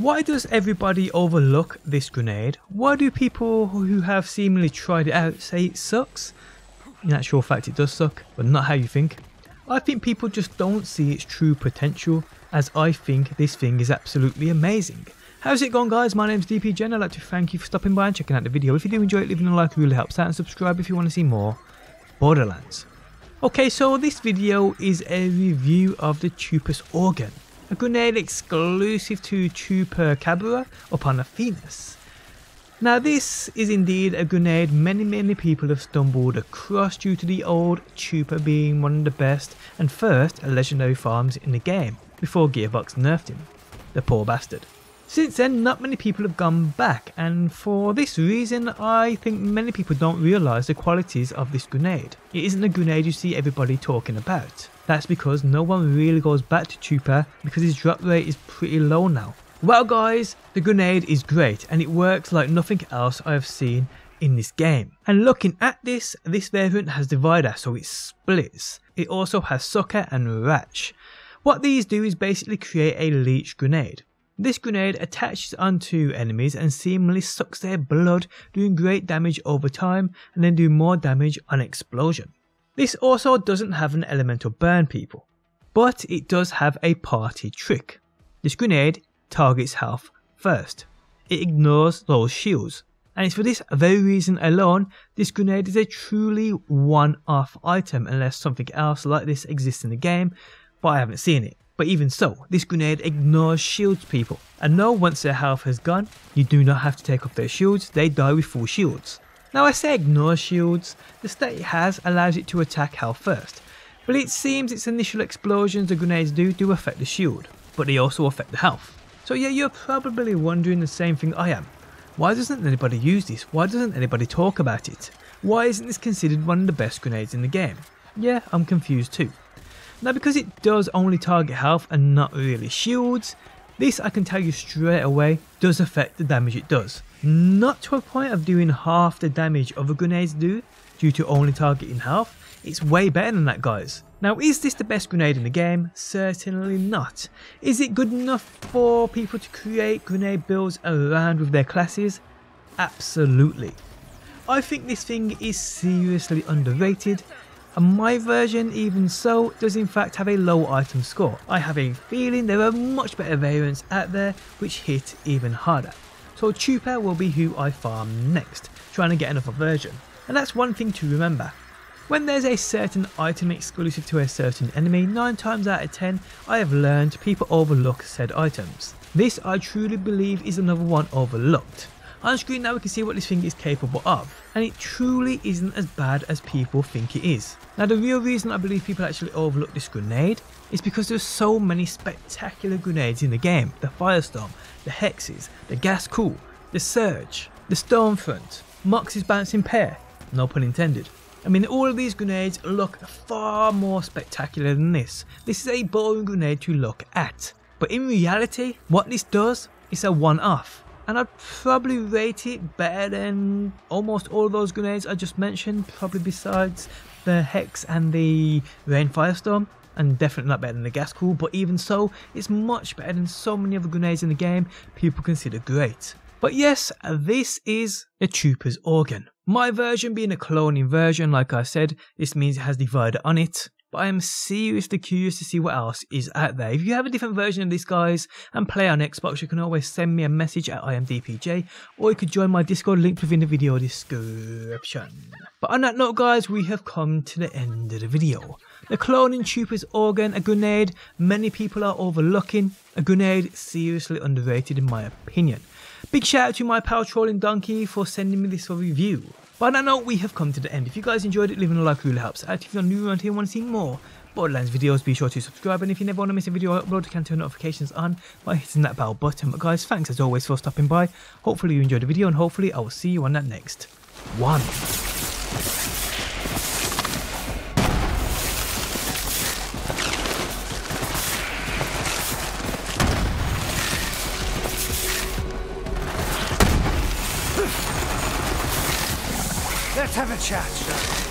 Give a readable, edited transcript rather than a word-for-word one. Why does everybody overlook this grenade? Why do people who have seemingly tried it out say it sucks? In actual fact it does suck, but not how you think. I think people just don't see its true potential, as I think this thing is absolutely amazing. How's it going, guys? My name's DPJ and I'd like to thank you for stopping by and checking out the video. If you do enjoy it, leaving a like really helps out, and subscribe if you want to see more Borderlands. Okay, so this video is a review of the Chupa's Organ, a grenade exclusive to Chupa Kabura upon a Phenix. Now this is indeed a grenade many people have stumbled across due to the old Chupa being one of the best and first legendary farms in the game before Gearbox nerfed him, the poor bastard. Since then not many people have gone back, and for this reason I think many people don't realise the qualities of this grenade. It isn't a grenade you see everybody talking about. That's because no one really goes back to Chupa because his drop rate is pretty low now. Well guys, the grenade is great and it works like nothing else I have seen in this game. And looking at this variant has divider, so it splits. It also has sucker and ratch. What these do is basically create a leech grenade. This grenade attaches onto enemies and seemingly sucks their blood, doing great damage over time and then do more damage on explosion. This also doesn't have an elemental burn, people, but it does have a party trick. This grenade targets health first. It ignores those shields, and it's for this very reason alone this grenade is a truly one-off item unless something else like this exists in the game, but I haven't seen it. But even so, this grenade ignores shields, people, and no, once their health has gone, you do not have to take off their shields, they die with full shields. Now I say ignore shields, the stat it has allows it to attack health first, but it seems its initial explosions the grenades do affect the shield, but they also affect the health. So yeah, you're probably wondering the same thing I am. Why doesn't anybody use this? Why doesn't anybody talk about it? Why isn't this considered one of the best grenades in the game? Yeah, I'm confused too. Now because it does only target health and not really shields, this I can tell you straight away does affect the damage it does. Not to a point of doing half the damage other grenades do due to only targeting health, it's way better than that, guys. Now is this the best grenade in the game? Certainly not. Is it good enough for people to create grenade builds around with their classes? Absolutely. I think this thing is seriously underrated. And my version, even so, does in fact have a low item score. I have a feeling there are much better variants out there which hit even harder. So Chupa will be who I farm next, trying to get another version. And that's one thing to remember. When there's a certain item exclusive to a certain enemy, 9 times out of 10 I have learned people overlook said items. This I truly believe is another one overlooked. On screen now we can see what this thing is capable of, and it truly isn't as bad as people think it is. Now the real reason I believe people actually overlook this grenade is because there's so many spectacular grenades in the game. The Firestorm, the Hexes, the Gas Kool, the Surge, the Stormfront, Mox's Bouncing Pear, no pun intended. I mean, all of these grenades look far more spectacular than this. This is a boring grenade to look at, but in reality what this does is a one-off. And I'd probably rate it better than almost all those grenades I just mentioned, probably besides the Hex and the Rain Firestorm, and definitely not better than the Gas Kool, but even so, it's much better than so many other grenades in the game people consider great. But yes, this is the Chupa's Organ. My version being a cloning version, like I said, this means it has divider on it. But I am seriously curious to see what else is out there. If you have a different version of this, guys, and play on Xbox, you can always send me a message at IMDPJ, or you could join my Discord linked within the video description. But on that note, guys, we have come to the end of the video. The cloning Chupa's Organ, a grenade many people are overlooking, a grenade seriously underrated in my opinion. Big shout out to my pal Trolling Donkey for sending me this for review. But on that note, we have come to the end. If you guys enjoyed it, leaving a like really helps out. If you're new around here and want to see more Borderlands videos, be sure to subscribe, and if you never want to miss a video I upload, you can turn notifications on by hitting that bell button. But guys, thanks as always for stopping by. Hopefully you enjoyed the video, and hopefully I will see you on that next one. Let's have a chat.